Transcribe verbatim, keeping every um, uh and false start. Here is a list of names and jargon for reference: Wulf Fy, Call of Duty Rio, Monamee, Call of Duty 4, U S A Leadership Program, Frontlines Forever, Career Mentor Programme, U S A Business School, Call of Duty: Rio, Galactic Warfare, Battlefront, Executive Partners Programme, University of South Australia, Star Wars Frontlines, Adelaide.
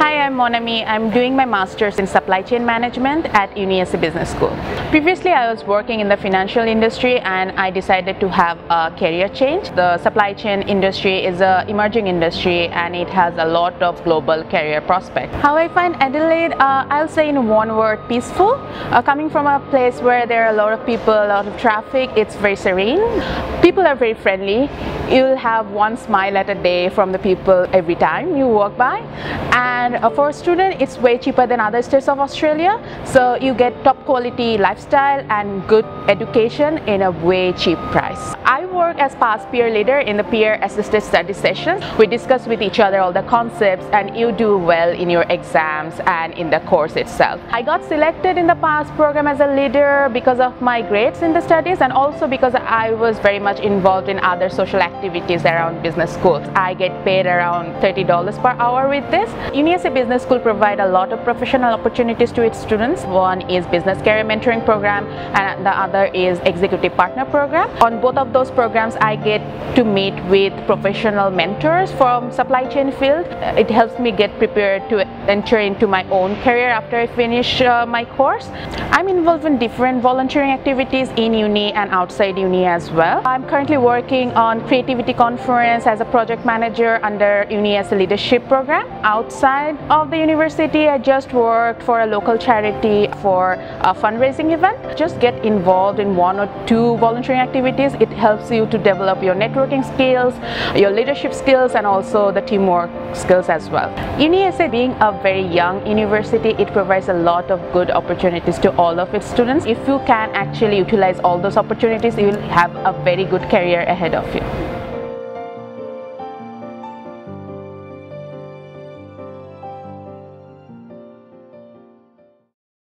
Hi, I'm Monamee. I'm doing my Master's in Supply Chain Management at U S A Business School. Previously, I was working in the financial industry and I decided to have a career change. The supply chain industry is an emerging industry and it has a lot of global career prospects. How I find Adelaide, uh, I'll say in one word, peaceful. Uh, coming from a place where there are a lot of people, a lot of traffic, it's very serene. People are very friendly. You'll have one smile at a day from the people every time you walk by. And for a student, it's way cheaper than other states of Australia. So you get top quality lifestyle and good education in a way cheap price. I work as past peer leader in the peer assisted study sessions. We discuss with each other all the concepts and you do well in your exams and in the course itself. I got selected in the past program as a leader because of my grades in the studies and also because I was very much involved in other social activities activities around business schools. I get paid around thirty dollars per hour with this. U S A Business School provides a lot of professional opportunities to its students. One is business career mentoring program and the other is executive partner program. On both of those programs, I get to meet with professional mentors from supply chain field. It helps me get prepared to enter into my own career after I finish uh, my course. I'm involved in different volunteering activities in uni and outside uni as well. I'm currently working on creating Creativity Conference as a project manager under U S A Leadership Program. Outside of the university, I just worked for a local charity for a fundraising event. Just get involved in one or two volunteering activities. It helps you to develop your networking skills, your leadership skills, and also the teamwork skills as well. U S A being a very young university, it provides a lot of good opportunities to all of its students. If you can actually utilize all those opportunities, you will have a very good career ahead of you.